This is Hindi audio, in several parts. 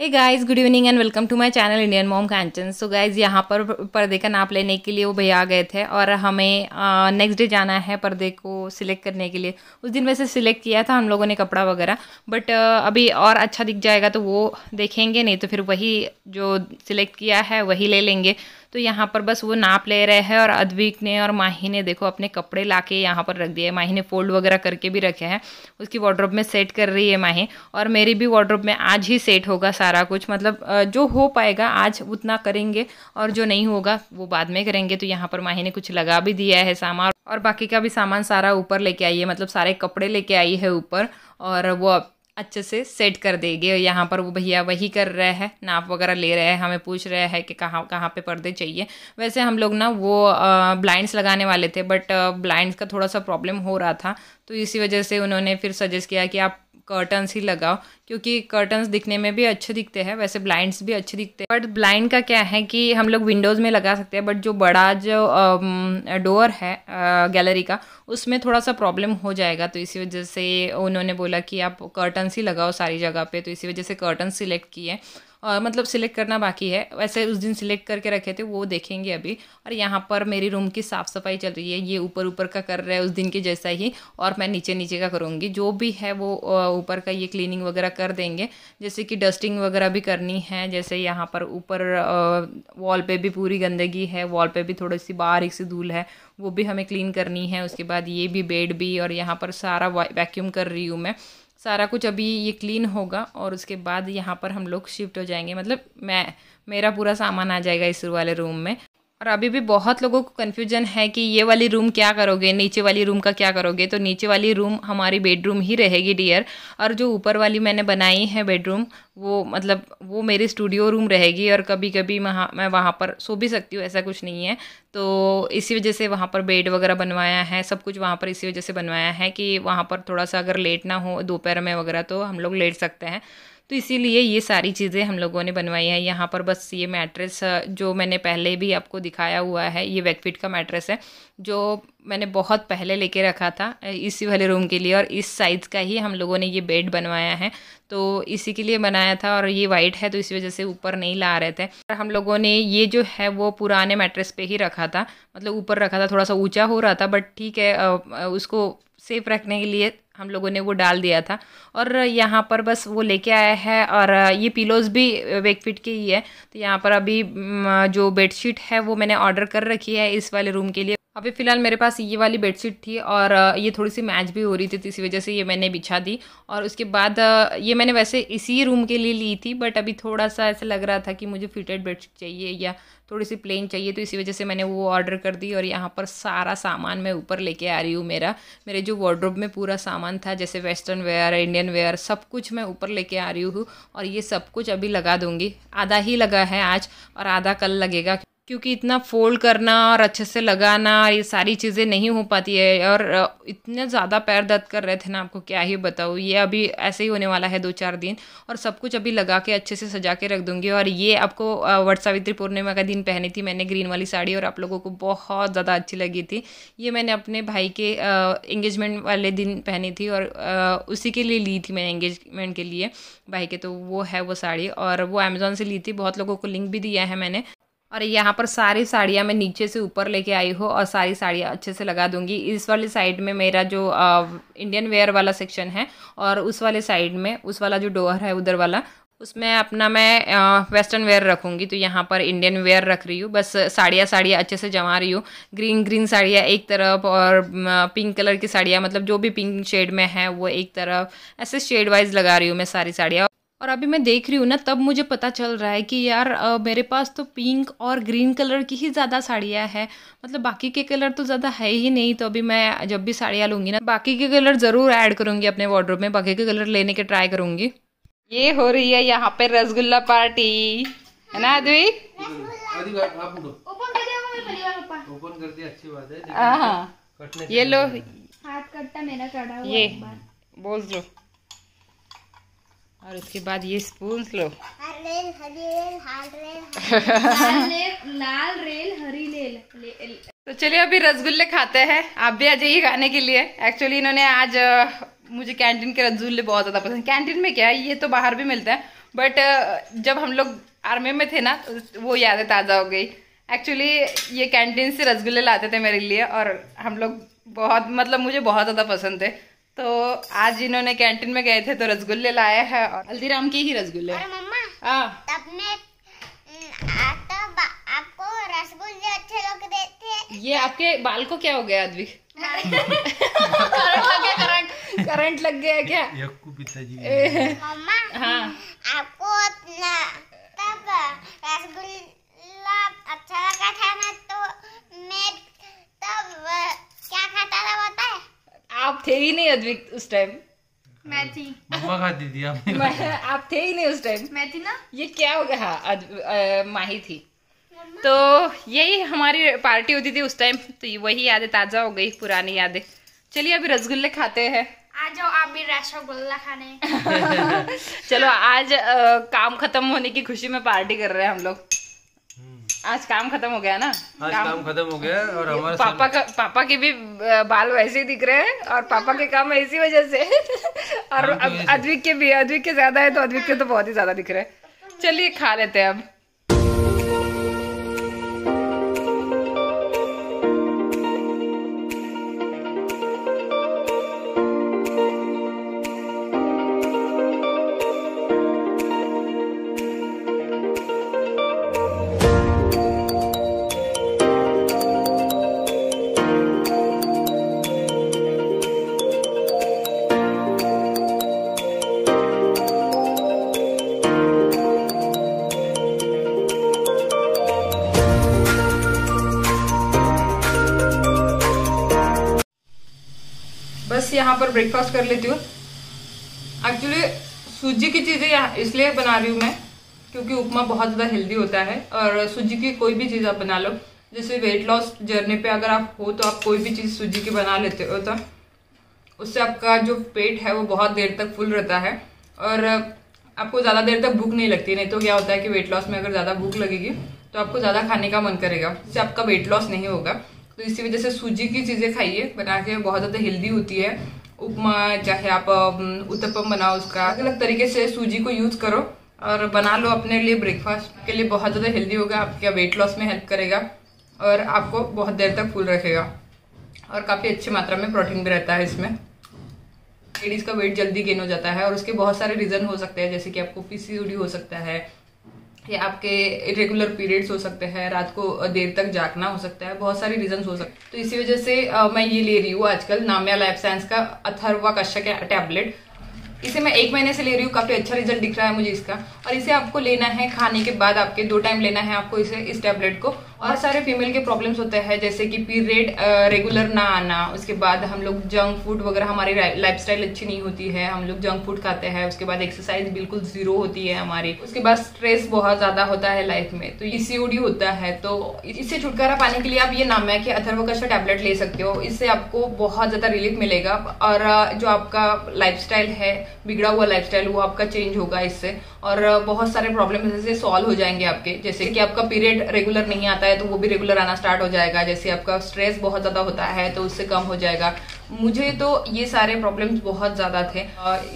Hey guys, good evening and welcome to my channel Indian mom Kanchan. So guys, यहाँ पर पर्दे का नाप लेने के लिए वो भैया आ गए थे और हमें नेक्स्ट डे जाना है पर्दे को सिलेक्ट करने के लिए। उस दिन वैसे सिलेक्ट किया था हम लोगों ने कपड़ा वगैरह, बट अभी और अच्छा दिख जाएगा तो वो देखेंगे, नहीं तो फिर वही जो सिलेक्ट किया है वही ले लेंगे। तो यहाँ पर बस वो नाप ले रहे हैं और अद्विक ने और माही ने देखो अपने कपड़े लाके यहाँ पर रख दिए। माही ने फोल्ड वगैरह करके भी रखे हैं, उसकी वार्डरोब में सेट कर रही है माही, और मेरी भी वार्डरोब में आज ही सेट होगा सारा कुछ। मतलब जो हो पाएगा आज उतना करेंगे और जो नहीं होगा वो बाद में करेंगे। तो यहाँ पर माही ने कुछ लगा भी दिया है सामान, और बाकी का भी सामान सारा ऊपर लेके आई है, मतलब सारे कपड़े लेके आई है ऊपर, और वो अच्छे से सेट कर देंगे। और यहाँ पर वो भैया वही कर रहे हैं, नाप वगैरह ले रहे हैं, हमें पूछ रहे हैं कि कहाँ कहाँ पे पर्दे चाहिए। वैसे हम लोग ना वो ब्लाइंड्स लगाने वाले थे, बट ब्लाइंड्स का थोड़ा सा प्रॉब्लम हो रहा था, तो इसी वजह से उन्होंने फिर सजेस्ट किया कि आप कर्टन्स ही लगाओ, क्योंकि कर्टन्स दिखने में भी अच्छे दिखते हैं, वैसे ब्लाइंड्स भी अच्छे दिखते हैं। बट ब्लाइंड का क्या है कि हम लोग विंडोज़ में लगा सकते हैं, बट जो बड़ा जो डोर है गैलरी का, उसमें थोड़ा सा प्रॉब्लम हो जाएगा। तो इसी वजह से उन्होंने बोला कि आप कर्टन्स ही लगाओ सारी जगह पे, तो इसी वजह से कर्टन्स सिलेक्ट किए। और मतलब सिलेक्ट करना बाकी है, वैसे उस दिन सिलेक्ट करके रखे थे, वो देखेंगे अभी। और यहाँ पर मेरी रूम की साफ़ सफाई चल रही है, ये ऊपर ऊपर का कर रहे हैं उस दिन के जैसा ही, और मैं नीचे नीचे का करूँगी। जो भी है वो ऊपर का ये क्लीनिंग वगैरह कर देंगे, जैसे कि डस्टिंग वगैरह भी करनी है। जैसे यहाँ पर ऊपर वॉल पे भी पूरी गंदगी है, वॉल पे भी थोड़ी सी बारीक सी धूल है, वो भी हमें क्लीन करनी है। उसके बाद ये भी बेड भी, और यहाँ पर सारा वैक्यूम कर रही हूँ मैं, सारा कुछ अभी ये क्लीन होगा। और उसके बाद यहाँ पर हम लोग शिफ्ट हो जाएंगे, मतलब मेरा पूरा सामान आ जाएगा इस वाले रूम में। और अभी भी बहुत लोगों को कन्फ्यूजन है कि ये वाली रूम क्या करोगे, नीचे वाली रूम का क्या करोगे। तो नीचे वाली रूम हमारी बेडरूम ही रहेगी डियर, और जो ऊपर वाली मैंने बनाई है बेडरूम, वो मतलब वो मेरी स्टूडियो रूम रहेगी, और कभी कभी मैं वहाँ पर सो भी सकती हूँ, ऐसा कुछ नहीं है। तो इसी वजह से वहाँ पर बेड वगैरह बनवाया है, सब कुछ वहाँ पर इसी वजह से बनवाया है कि वहाँ पर थोड़ा सा अगर लेटना हो दोपहर में वगैरह तो हम लोग लेट सकते हैं। तो इसीलिए ये सारी चीज़ें हम लोगों ने बनवाई हैं। यहाँ पर बस ये मैट्रेस जो मैंने पहले भी आपको दिखाया हुआ है, ये वैकफिट का मैट्रेस है जो मैंने बहुत पहले लेके रखा था इसी वाले रूम के लिए, और इस साइज़ का ही हम लोगों ने ये बेड बनवाया है, तो इसी के लिए बनाया था। और ये वाइट है तो इसी वजह से ऊपर नहीं ला रहे थे। और हम लोगों ने ये जो है वो पुराने मैट्रेस पे ही रखा था, मतलब ऊपर रखा था, थोड़ा सा ऊँचा हो रहा था, बट ठीक है, उसको सेफ रखने के लिए हम लोगों ने वो डाल दिया था। और यहाँ पर बस वो लेके आया है, और ये पिलोज़ भी वेकफिट के ही है। तो यहाँ पर अभी जो बेडशीट है वो मैंने ऑर्डर कर रखी है इस वाले रूम के लिए। अभी फ़िलहाल मेरे पास ये वाली बेडशीट थी, और ये थोड़ी सी मैच भी हो रही थी, तो इसी वजह से ये मैंने बिछा दी। और उसके बाद ये मैंने वैसे इसी रूम के लिए ली थी, बट अभी थोड़ा सा ऐसा लग रहा था कि मुझे फिटेड बेडशीट चाहिए या थोड़ी सी प्लेन चाहिए, तो इसी वजह से मैंने वो ऑर्डर कर दी। और यहाँ पर सारा सामान मैं ऊपर लेके आ रही हूँ, मेरे जो वार्डरोब में पूरा सामान था, जैसे वेस्टर्न वेयर, इंडियन वेयर, सब कुछ मैं ऊपर लेके आ रही हूँ। और ये सब कुछ अभी लगा दूँगी, आधा ही लगा है आज और आधा कल लगेगा, क्योंकि इतना फोल्ड करना और अच्छे से लगाना ये सारी चीज़ें नहीं हो पाती है। और इतने ज़्यादा पैर दर्द कर रहे थे ना, आपको क्या ही बताऊँ। ये अभी ऐसे ही होने वाला है 2-4 दिन, और सब कुछ अभी लगा के अच्छे से सजा के रख दूँगी। और ये आपको वट सावित्री पूर्णिमा का दिन पहनी थी मैंने ग्रीन वाली साड़ी, और आप लोगों को बहुत ज़्यादा अच्छी लगी थी। ये मैंने अपने भाई के एंगेजमेंट वाले दिन पहनी थी, और उसी के लिए ली थी मैंने, एंगेजमेंट के लिए भाई के। तो वो है वो साड़ी, और वो अमेज़ॉन से ली थी, बहुत लोगों को लिंक भी दिया है मैंने। और यहाँ पर सारी साड़ियाँ मैं नीचे से ऊपर लेके आई हूँ, और सारी साड़ियाँ अच्छे से लगा दूँगी। इस वाली साइड में मेरा जो इंडियन वेयर वाला सेक्शन है, और उस वाले साइड में उस वाला जो डोर है उधर वाला, उसमें अपना मैं वेस्टर्न वेयर रखूँगी। तो यहाँ पर इंडियन वेयर रख रही हूँ, बस साड़ियाँ अच्छे से जमा रही हूँ। ग्रीन साड़ियाँ एक तरफ, और पिंक कलर की साड़ियाँ, मतलब जो भी पिंक शेड में है वो एक तरफ, ऐसे शेड वाइज लगा रही हूँ मैं सारी साड़ियाँ। और अभी मैं देख रही हूँ ना, तब मुझे पता चल रहा है कि यार मेरे पास तो पिंक और ग्रीन कलर की ही ज़्यादा साड़ियाँ हैं, मतलब बाकी के कलर तो ज़्यादा है ही नहीं। तो अभी मैं जब भी साड़ियाँ लूँगी ना, बाकी के कलर ज़रूर ऐड करूँगी अपने वार्डरोब में, बाकी के कलर लेने के ट्राई करूँगी। ये हो रही है यहाँ पे रसगुल्ला पार्टी, है ना अद्विक? अच्छी बात है। ये लो, हाथ कटता मेरा, बोल लो और उसके बाद ये स्पून लो। लाल रेल हरी रेल। तो चलिए अभी रसगुल्ले खाते हैं, आप भी आ जाइए खाने के लिए। एक्चुअली इन्होंने आज मुझे कैंटीन के रसगुल्ले बहुत ज़्यादा पसंद। कैंटीन में क्या है, ये तो बाहर भी मिलता है, बट जब हम लोग आर्मी में थे ना तो वो यादें ताज़ा हो गई। एक्चुअली ये कैंटीन से रसगुल्ले लाते थे मेरे लिए और हम लोग बहुत मतलब मुझे बहुत ज़्यादा पसंद थे। तो आज इन्होंने कैंटीन में गए थे तो रसगुल्ले लाया है और हल्दीराम के ही रसगुल्ले। तब मैं आपको रसगुल्ले अच्छे लगते थे। ये आपके बाल को क्या हो गया आदविक? करंट लग गया क्या? यक्कू पिताजी। मम्मा हाँ। आपको तब रसगुल्ला अच्छा लगा था ना, तो मैं तब क्या खाता था पता है? आप थे ही नहीं अद्विक उस टाइम। मैं थी। मम्मा खाती थी। आप थे ही नहीं उस टाइम। मैं थी ना। ये क्या हो गया? माही थी। तो यही हमारी पार्टी होती थी उस टाइम, तो वही यादें ताजा हो गई, पुरानी यादें। चलिए अभी रसगुल्ले खाते हैं। आ जाओ आप भी रसगुल्ला खाने। चलो आज काम खत्म होने की खुशी में पार्टी कर रहे हैं हम लोग। आज काम खत्म हो गया ना, आज काम खत्म हो गया। और हमारे पापा के भी बाल वैसे ही दिख रहे हैं और पापा के काम इसी वजह से और अद्विक के भी, अद्विक के ज्यादा है तो अद्विक के तो बहुत ही ज्यादा दिख रहे हैं। चलिए खा लेते हैं अब। यहाँ पर ब्रेकफास्ट कर लेती हूँ। एक्चुअली सूजी की चीज़ें इसलिए बना रही हूँ मैं क्योंकि उपमा बहुत ज़्यादा हेल्दी होता है और सूजी की कोई भी चीज़ आप बना लो। जैसे वेट लॉस जर्नी पे अगर आप हो तो आप कोई भी चीज़ सूजी की बना लेते हो तो उससे आपका जो पेट है वो बहुत देर तक फुल रहता है और आपको ज़्यादा देर तक भूख नहीं लगती। नहीं तो क्या होता है कि वेट लॉस में अगर ज़्यादा भूख लगेगी तो आपको ज़्यादा खाने का मन करेगा, जिससे आपका वेट लॉस नहीं होगा। तो इसी वजह से सूजी की चीज़ें खाइए, बना के बहुत ज़्यादा हेल्दी होती है। उपमा चाहे आप उत्तपम बनाओ, उसका अलग अलग तरीके से सूजी को यूज़ करो और बना लो अपने लिए। ब्रेकफास्ट के लिए बहुत ज़्यादा हेल्दी होगा, आपके वेट लॉस में हेल्प करेगा और आपको बहुत देर तक फुल रखेगा और काफ़ी अच्छी मात्रा में प्रोटीन भी रहता है इसमें। लेडीज़ का वेट जल्दी गेन हो जाता है और उसके बहुत सारे रीज़न हो सकते हैं, जैसे कि आपको PCOD हो सकता है या आपके इरेगुलर पीरियड्स हो सकते हैं, रात को देर तक जागना हो सकता है, बहुत सारे रीजंस हो सकते हैं। तो इसी वजह से मैं ये ले रही हूँ आजकल नाम्या लाइफ साइंस का अथर्वा कश्यक टैबलेट। इसे मैं 1 महीने से ले रही हूँ, काफ़ी अच्छा रिजल्ट दिख रहा है मुझे इसका। और इसे आपको लेना है खाने के बाद, आपके 2 टाइम लेना है आपको इसे, इस टैबलेट को। और सारे फीमेल के प्रॉब्लम्स होते हैं जैसे कि पीरियड रेगुलर ना आना, उसके बाद हम लोग जंक फूड वगैरह, हमारी लाइफस्टाइल अच्छी नहीं होती है, हम लोग जंक फूड खाते हैं, उसके बाद एक्सरसाइज बिल्कुल जीरो होती है हमारी, उसके बाद स्ट्रेस बहुत ज़्यादा होता है लाइफ में, तो PCOD होता है। तो इससे छुटकारा पाने के लिए आप ये नाम्या की अथर्वा कश्यक टैबलेट ले सकते हो। इससे आपको बहुत ज़्यादा रिलीफ मिलेगा और जो आपका लाइफस्टाइल है, बिगड़ा हुआ लाइफस्टाइल, वो आपका चेंज होगा इससे और बहुत सारे प्रॉब्लम इससे सॉल्व हो जाएंगे आपके। जैसे कि आपका पीरियड रेगुलर नहीं आता है तो वो भी रेगुलर आना स्टार्ट हो जाएगा, जैसे आपका स्ट्रेस बहुत ज़्यादा होता है तो उससे कम हो जाएगा। मुझे तो ये सारे प्रॉब्लम्स बहुत ज़्यादा थे,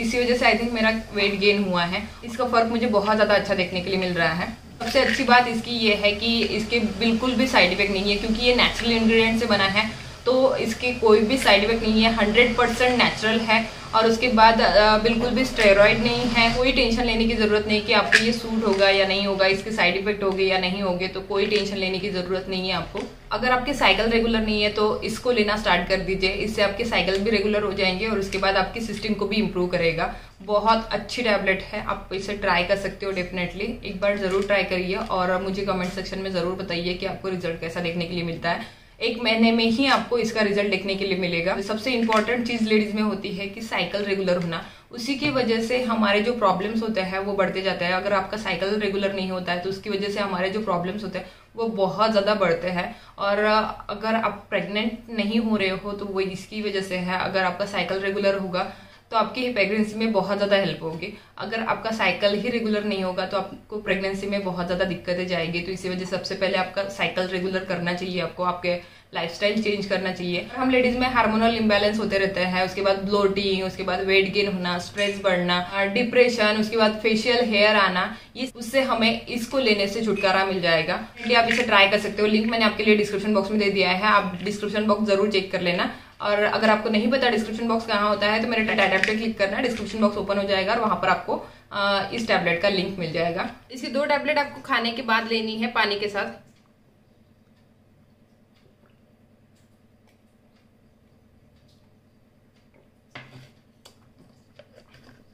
इसी वजह से आई थिंक मेरा वेट गेन हुआ है। इसका फर्क मुझे बहुत ज़्यादा अच्छा देखने के लिए मिल रहा है। सबसे अच्छी बात इसकी ये है कि इसके बिल्कुल भी साइड इफेक्ट नहीं है क्योंकि ये नेचुरल इंग्रेडिएंट से बना है, तो इसके कोई भी साइड इफेक्ट नहीं है, 100% नेचुरल है। और उसके बाद बिल्कुल भी स्टेरॉइड नहीं है, कोई टेंशन लेने की ज़रूरत नहीं कि आपको ये सूट होगा या नहीं होगा, इसके साइड इफेक्ट होंगे या नहीं होंगे, तो कोई टेंशन लेने की ज़रूरत नहीं है आपको। अगर आपके साइकिल रेगुलर नहीं है तो इसको लेना स्टार्ट कर दीजिए, इससे आपके साइकिल भी रेगुलर हो जाएंगे और उसके बाद आपकी सिस्टम को भी इम्प्रूव करेगा। बहुत अच्छी टैबलेट है, आप इसे ट्राई कर सकते हो डेफिनेटली, एक बार ज़रूर ट्राई करिए और मुझे कमेंट सेक्शन में ज़रूर बताइए कि आपको रिजल्ट कैसा देखने के लिए मिलता है। 1 महीने में ही आपको इसका रिजल्ट देखने के लिए मिलेगा। सबसे इम्पॉर्टेंट चीज़ लेडीज़ में होती है कि साइकिल रेगुलर होना, उसी की वजह से हमारे जो प्रॉब्लम्स होते हैं वो बढ़ते जाते हैं। अगर आपका साइकिल रेगुलर नहीं होता है तो उसकी वजह से हमारे जो प्रॉब्लम्स होते हैं वो बहुत ज़्यादा बढ़ते हैं। और अगर आप प्रेग्नेंट नहीं हो रहे हो तो वो इसकी वजह से है। अगर आपका साइकिल रेगुलर होगा तो आपकी प्रेगनेंसी में बहुत ज़्यादा हेल्प होगी। अगर आपका साइकिल ही रेगुलर नहीं होगा तो आपको प्रेगनेंसी में बहुत ज़्यादा दिक्कतें जाएगी। तो इसी वजह से सबसे पहले आपका साइकिल रेगुलर करना चाहिए, आपको आपके लाइफस्टाइल चेंज करना चाहिए। हम लेडीज़ में हार्मोनल इम्बैलेंस होते रहते हैं, उसके बाद ब्लोटिंग, उसके बाद वेट गेन होना, स्ट्रेस बढ़ना, डिप्रेशन, उसके बाद फेशियल हेयर आना, ये उससे हमें इसको लेने से छुटकारा मिल जाएगा। इसलिए आप इसे ट्राई कर सकते हो। लिंक मैंने आपके लिए डिस्क्रिप्शन बॉक्स में दे दिया है, आप डिस्क्रिप्शन बॉक्स जरूर चेक कर लेना। और अगर आपको नहीं पता डिस्क्रिप्शन बॉक्स कहाँ होता है तो मेरे टैब पे क्लिक करना, डिस्क्रिप्शन बॉक्स ओपन हो जाएगा और वहाँ पर आपको इस टैबलेट का लिंक मिल जाएगा। इसकी 2 टैबलेट आपको खाने के बाद लेनी है पानी के साथ।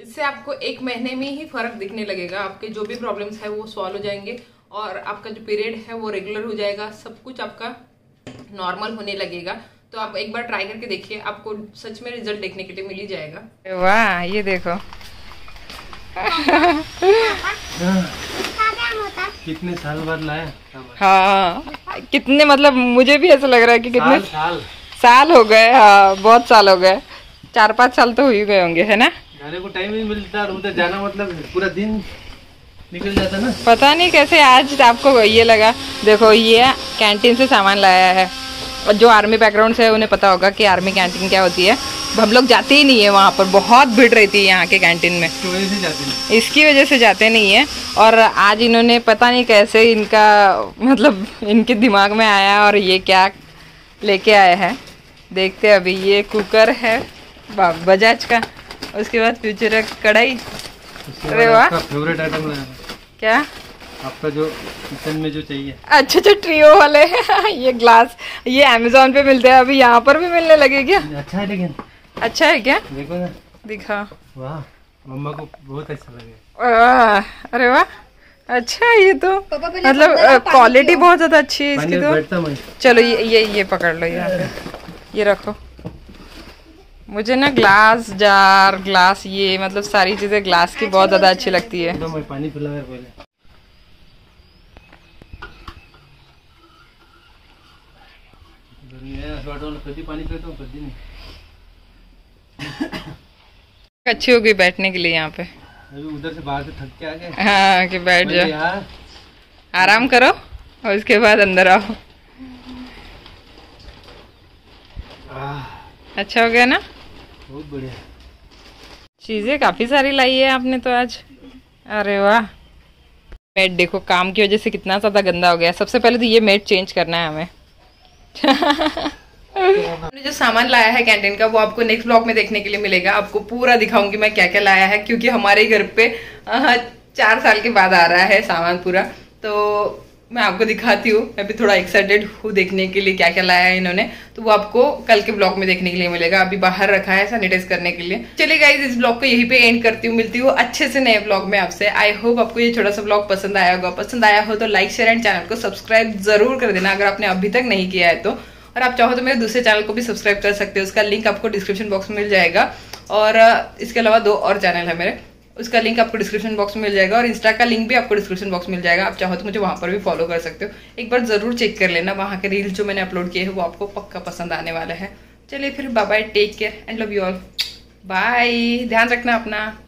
इससे आपको 1 महीने में ही फर्क दिखने लगेगा। आपके जो भी प्रॉब्लम्स है वो सॉल्व हो जाएंगे और आपका जो पीरियड है वो रेगुलर हो जाएगा, सब कुछ आपका नॉर्मल होने लगेगा। तो आप एक बार ट्राई करके देखिए, आपको सच में रिजल्ट देखने के लिए मिल ही जाएगा। वाह, ये देखो कितने साल बाद लाया। हाँ, कितने मतलब मुझे भी ऐसा लग रहा है कि कितने साल हो गए। हाँ, बहुत साल हो गए, 4-5 साल तो हो ही गए होंगे, है ना। जाने को टाइम ही मिलता और उधर जाना मतलब पूरा दिन निकल जाता ना। पता नहीं कैसे आज आपको ये लगा। देखो ये कैंटीन से सामान लाया है, और जो आर्मी बैकग्राउंड से है उन्हें पता होगा कि आर्मी कैंटीन क्या होती है। हम लोग जाते ही नहीं है वहाँ पर, बहुत भीड़ रहती है यहाँ के कैंटीन में, इसकी वजह से जाते नहीं है। और आज इन्होंने पता नहीं कैसे इनका मतलब इनके दिमाग में आया और ये क्या लेके आए हैं, देखते हैं। अभी ये कुकर है बजाज का, उसके बाद फ्यूचर है कढ़ाई। अरे वाह, फेवरेट आइटम क्या आपका जो किचन में जो चाहिए। अच्छा अच्छा, ट्रियो वाले ये ग्लास ये अमेज़न पे मिलते हैं, अभी यहाँ पर भी मिलने लगे क्या। अच्छा है, लेकिन अच्छा है क्या, देखो ना, दिखा। वाह, मम्मा को बहुत अच्छा लगे। अरे वाह, अच्छा है ये तो, मतलब क्वालिटी बहुत ज्यादा अच्छी है इसकी तो। चलो ये पकड़ लो, यहाँ पे ये रखो। मुझे ना ग्लास जार, ग्लास, ये मतलब सारी चीजें ग्लास की बहुत ज्यादा अच्छी लगती है। पानी पिला पहले। अच्छी हो गई बैठने के लिए यहाँ पे। उधर से बाहर से थक के आ गए। हाँ, कि बैठ जाओ, आराम करो और उसके बाद अंदर आओ। अच्छा हो गया ना, बहुत बढ़िया। चीजें काफी सारी लाई है आपने तो आज। अरे वाह, मेट देखो काम की वजह से कितना ज्यादा गंदा हो गया। सबसे पहले तो ये मेट चेंज करना है हमें। हमने जो सामान लाया है कैंटीन का वो आपको नेक्स्ट ब्लॉग में देखने के लिए मिलेगा। आपको पूरा दिखाऊंगी मैं क्या क्या लाया है, क्योंकि हमारे घर पे 4 साल के बाद आ रहा है सामान पूरा। तो मैं आपको दिखाती हूँ, मैं भी थोड़ा एक्साइटेड हूँ देखने के लिए क्या क्या लाया है इन्होंने। तो वो आपको कल के ब्लॉग में देखने के लिए मिलेगा। अभी बाहर रखा है सैनिटाइज करने के लिए। चलिए गाइज, इस ब्लॉग को यहीं पे एंड करती हूँ। मिलती हूँ अच्छे से नए ब्लॉग में आपसे। आई होप आपको ये छोटा सा ब्लॉग पसंद आया होगा। पसंद आया हो तो लाइक, शेयर एंड चैनल को सब्सक्राइब जरूर कर देना अगर आपने अभी तक नहीं किया है तो। और आप चाहो तो मेरे दूसरे चैनल को भी सब्सक्राइब कर सकते हो, उसका लिंक आपको डिस्क्रिप्शन बॉक्स में मिल जाएगा। और इसके अलावा 2 और चैनल है मेरे, उसका लिंक आपको डिस्क्रिप्शन बॉक्स में मिल जाएगा। और इंस्टा का लिंक भी आपको डिस्क्रिप्शन बॉक्स में मिल जाएगा। आप चाहो तो मुझे वहाँ पर भी फॉलो कर सकते हो। एक बार जरूर चेक कर लेना, वहाँ के रील जो मैंने अपलोड किए हैं वो आपको पक्का पसंद आने वाले हैं। चलिए फिर, bye bye, take care and love you all, bye. ध्यान रखना अपना।